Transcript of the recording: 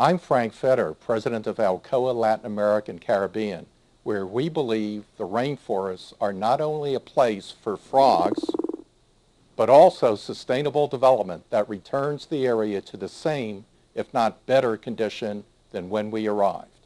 I'm Frank Feder, president of Alcoa Latin America and Caribbean, where we believe the rainforests are not only a place for frogs, but also sustainable development that returns the area to the same, if not better, condition than when we arrived.